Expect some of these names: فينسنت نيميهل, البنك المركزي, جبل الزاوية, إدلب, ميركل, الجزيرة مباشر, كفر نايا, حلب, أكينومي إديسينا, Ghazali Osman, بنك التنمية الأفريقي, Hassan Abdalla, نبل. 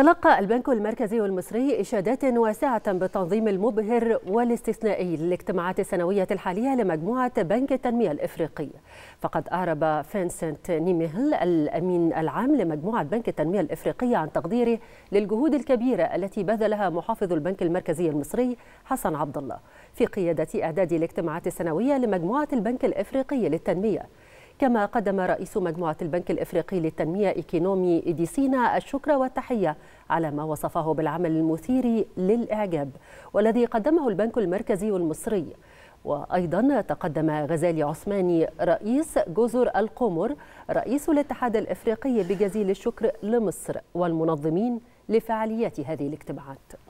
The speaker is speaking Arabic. تلقى البنك المركزي المصري إشادات واسعة بالتنظيم المبهر والاستثنائي للاجتماعات السنوية الحالية لمجموعة بنك التنمية الأفريقي. فقد أعرب فينسنت نيميهل الأمين العام لمجموعة بنك التنمية الأفريقية عن تقديره للجهود الكبيرة التي بذلها محافظ البنك المركزي المصري حسن عبد الله في قيادة إعداد الاجتماعات السنوية لمجموعة البنك الأفريقي للتنمية. كما قدم رئيس مجموعة البنك الإفريقي للتنمية أكينومي إديسينا الشكر والتحية على ما وصفه بالعمل المثير للإعجاب والذي قدمه البنك المركزي المصري. وأيضا تقدم غزالي عثماني رئيس جزر القمر رئيس الاتحاد الإفريقي بجزيل الشكر لمصر والمنظمين لفعاليات هذه الاجتماعات.